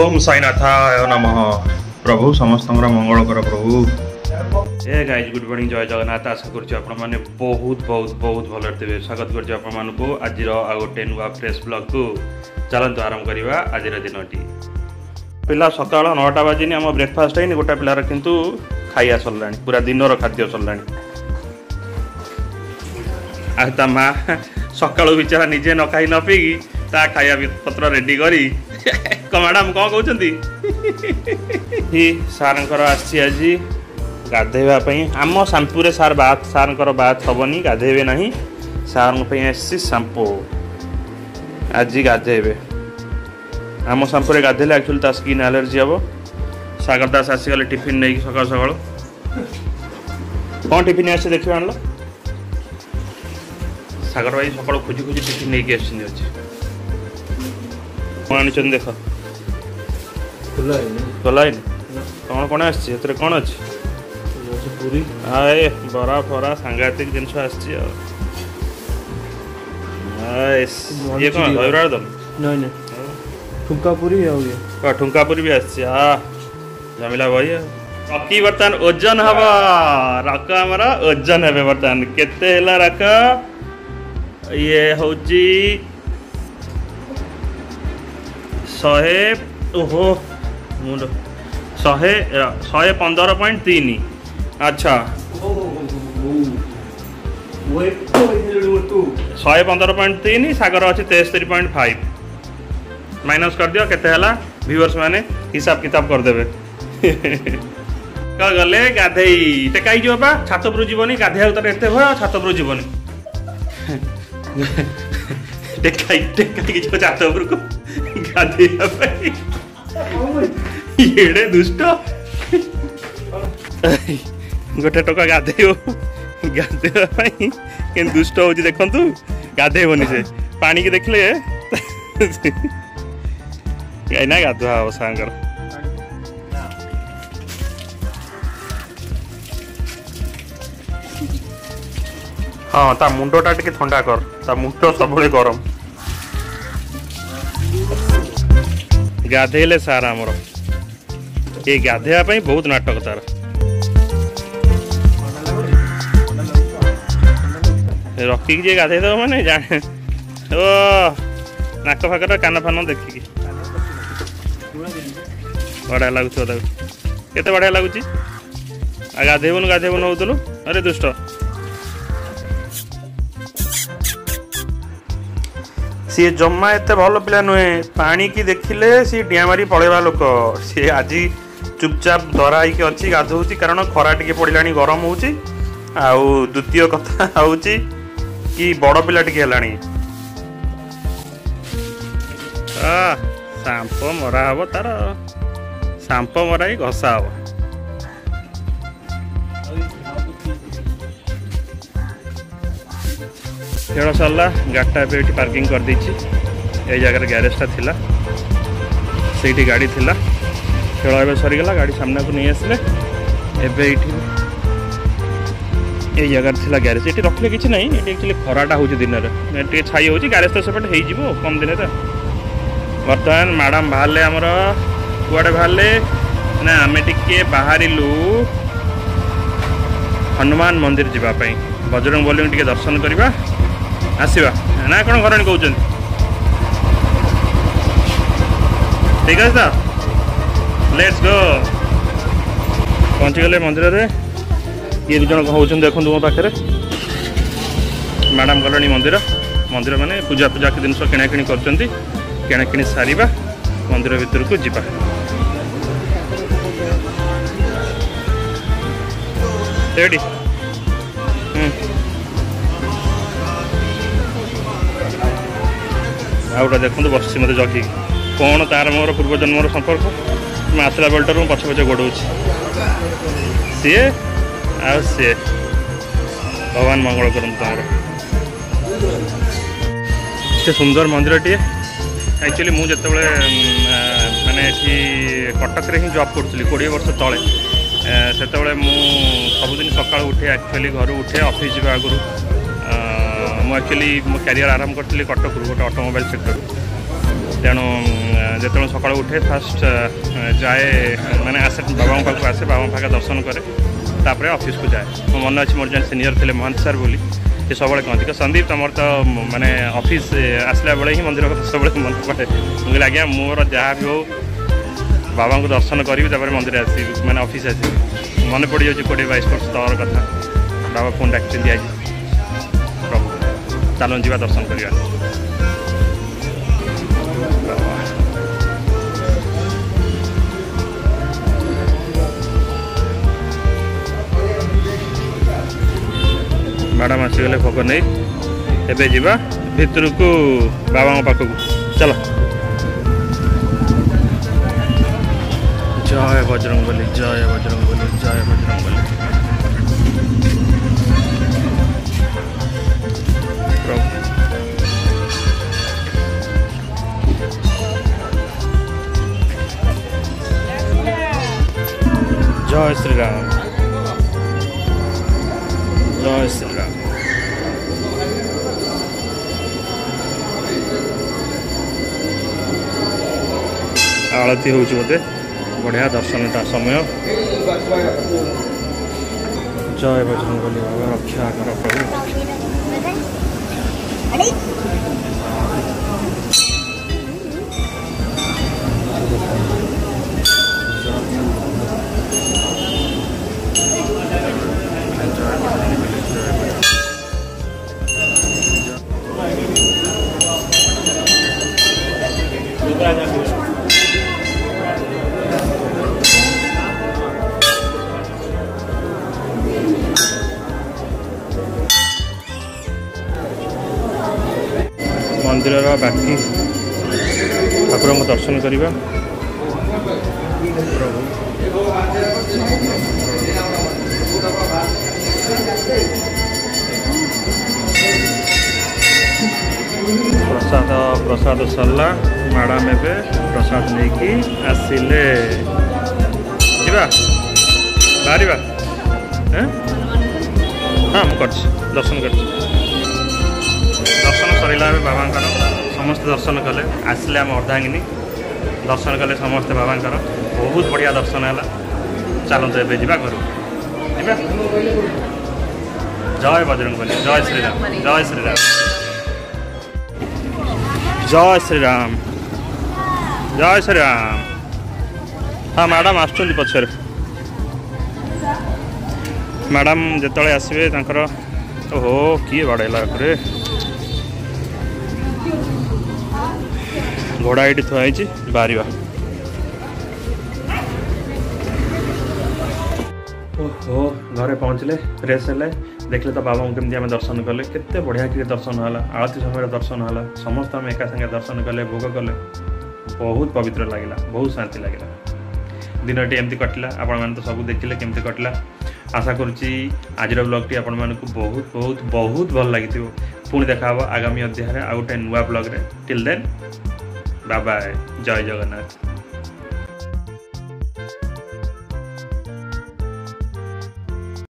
ओम साईनाथाय नमः। प्रभु समस्त मंगल कर प्रभु। हे गाइज गुड मॉर्निंग, जय जगन्नाथ। आशा करने बहुत बहुत बहुत भल थे। स्वागत कर आज गोटे नुआ फ्रेश ब्लॉग को चलत आरंभ करवा। आज दिन पिला सका 9टा बाजिनी आम ब्रेकफास्ट है गोटे पिलार किंतु खाया सरला पूरा दिन खाद्य सरला। आज माँ सका बेचारा निजे न खाई न पी ता खाया पत्र रेडी करी मैडम कौन कहते सार आज गाधेवाई आम शाम्पू सार बात सार बात हेनी गाधेबे ना सारे शाम्पू आज गाधेबे आम शाम्पू गाधेले एक्चुअली ता स्किन एलर्जी हे। सागर दास आसीगले टिफिन नहीं सका सका कौन टिफिन आस देख आनल सागर भाई सका खोजी खोजी टिफिन नहीं आ कौन आन देख खोला कौन कौन आसी कौन अच्छी पूरी आए बरा फरा सांघातिक जिन आम ठुंकापुरी ठुंकापुरी भी आमिला भाई रकी बर्तमान ओजन हम रक आमर ओजन हे बर्तमान केते रक ये हूँ 115.3। अच्छा 115.3 सागर अच्छे 73.5 माइनस कर दियो केते हला व्यूअर्स माने हिसाब किताब कर देबे। का गले गाधेई टेकाई जो बा छात पर जीवनी गाधेया उतर एते भय छात पर जीवनी टेकाई टेकाई के छात पर को येड़े दुष्ट गोटे टका गाधेब गाधेबाई के दुष्ट हो देखु गाधेबनी से पानी के देखले कहीं गाधुआ हम सागर हाँ ता मुंडा टे ठंडा कर ता मुंड सब गरम गाधेले सार आमर ये गाधेवाई बहुत नाटक तार रखी जी गाधे दब मैंने ओ नाक फाक कान फान देखिकी बढ़िया लगुच के बढ़िया लगुच गाधेबन होलु अरे दुष्ट सी जम्मा एत भल पा नुहे पानी की देखिले सी डिया मारी पलैवा लोक सी आज चुपचाप धरा ही अच्छी गाधोची कारण खरा टे पड़ा गरम हो। द्वितीय कथा हूँ कि बड़ पिला टे सांप मरा हम तार सांप मरा ही घसा हम खेल सरला गाड़ीटा भी ये पार्किंग कर दी ए जगह ग्यारेजटा थिला से गाड़ी थिला खेल ए सरीगला गाड़ी सामना को नहीं आसले एबे ये जगह थिला ग्यारेज ये रखले किसी ना ये एक्चुअली खराटा हो दिन में टे छाई हो ग्यारेज तो सेपटे हो कम दिन तो बर्तमान मैडम बाहर आमर कड़े बाहर ना आम टे बाहरलु हनुमान मंदिर जावाई बजरंग बली टे दर्शन करवा आसवा ना कौन घरणी कौन ठीक है तो लेट्स गो पहुँचीगले मंदिर रे ये दुज हूँ देखो मो पाखे मैडम गलणी मंदिर मंदिर माने पूजा पूजा के जिनस किणाकिणी कर सारे मंदिर भीतर को जीवा आउटा देखो बस मत जगी कौन तार मोर पूर्वजन्मर संपर्क मैं आसला बेलटर मो पछे पछे गोड़े सी आए भगवान मंगल कर सुंदर मंदिर टे एक्चुअली मुझे जिते मैंने कटक हिं जॉब करी 20 वर्ष तले से मुझुदिन सका उठे एक्चुअली घर उठे ऑफिस जावा आगुरी मुझुअली मो क्यारि आरंभ करी कटक गोटे अटोमोबाइल सेक्टर तेणु जो सका उठे फास्ट जाए मैंने आसे बाबा पाक आसे बाबा पाखे दर्शन कै तापर अफिस् जाए मो मन अच्छे मोर जो सीनियर थे महंत सर बोली ये सब कहते कि संदीप तुम तो मैंने ऑफिस आसला बेले ही मंदिर सब मन पड़े मुझे आज्ञा मोर जहाँ भी हो बाबा को दर्शन करी तापर मंदिर आस मैंने ऑफिस आस मन पड़ जाए 20-22 वर्ष तौर कथा बाबा फोन डाकि आज चलन जावा दर्शन करवा मैडम आसीगले भोग नहीं एबे जीवा भितर को बाबा पाखक चल जय बजरंग बली जय बजरंग बली जय बजरंग बली जय श्री राम जय श्री राम आरती हो बढ़िया दर्शन का समय जय बजरंग बली बाबा रक्षा कर मंदिर बाकी ठाकुर को दर्शन करवा प्रसाद प्रसाद सरला मैडम एवं प्रसाद लेकिन आसिले जीवा बाहर हाँ मुझे दर्शन कर दर्शन सरला बाबा समस्त दर्शन कले आसिले आम अर्धांगिनी दर्शन कले समस्त बाबा बहुत बढ़िया दर्शन है चलते एवं जावा घर जय बजरंग बली जय श्री राम जय श्री राम जय श्री राम जय श्री राम हाँ मैडम आसुँच पचर मैडम जिते आसवे ओहो किए बाड़ेला घोड़ा ये थोड़ी बाहर ओहो घरे पहुँचले फ्रेश है देखले तो बाबा को आम दर्शन कले के बढ़िया कि दर्शन है आरती समय दर्शन है समस्त आम एका संगे दर्शन कले भोग कले बहुत पवित्र लगला बहुत शांति लगला दिन एमती कटला आपण तो सब देखिले केमती कटला आशा करुच्ची आज ब्लॉग टी आपण मानकु बहुत बहुत बहुत भल लगी पुणी देखा आगामी अध्याय आउ गोटे नुआ ब्लॉग रे टिल देन बाय बाय जय जगन्नाथ।